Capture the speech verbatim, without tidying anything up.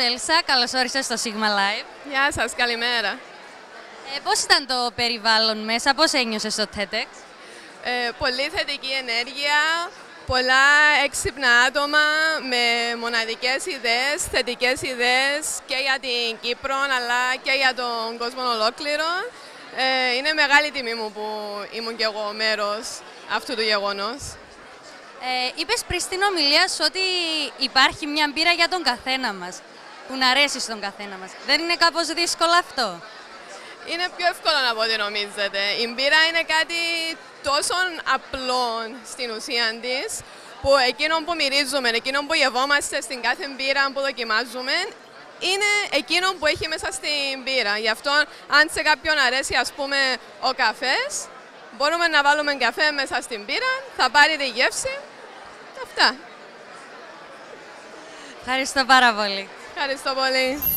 σου Έλσα, καλώς όρισες στο Σίγμα Live. Γεια σας, καλημέρα. Ε, πώς ήταν το περιβάλλον μέσα, πώς ένιωσες στο TEDx? Ε, πολύ θετική ενέργεια, πολλά έξυπνα άτομα με μοναδικές ιδέες, θετικές ιδέες και για την Κύπρο αλλά και για τον κόσμο ολόκληρο. Ε, είναι μεγάλη τιμή μου που ήμουν και εγώ μέρος αυτού του γεγονός. Ε, είπες πριν στην ομιλία σου ότι υπάρχει μια μπύρα για τον καθένα μας, που να αρέσει στον καθένα μας. Δεν είναι κάπως δύσκολο αυτό? Είναι πιο εύκολο από ό,τι νομίζετε. Η μπύρα είναι κάτι τόσο απλό στην ουσία της, που εκείνο που μυρίζουμε, εκείνο που γευόμαστε στην κάθε μπύρα που δοκιμάζουμε, είναι εκείνο που έχει μέσα στην μπύρα. Γι' αυτό, αν σε κάποιον αρέσει, ας πούμε, ο καφές, μπορούμε να βάλουμε καφέ μέσα στην μπύρα, θα πάρει τη γεύση. Αυτά. Ευχαριστώ πάρα πολύ. Ευχαριστώ πολύ.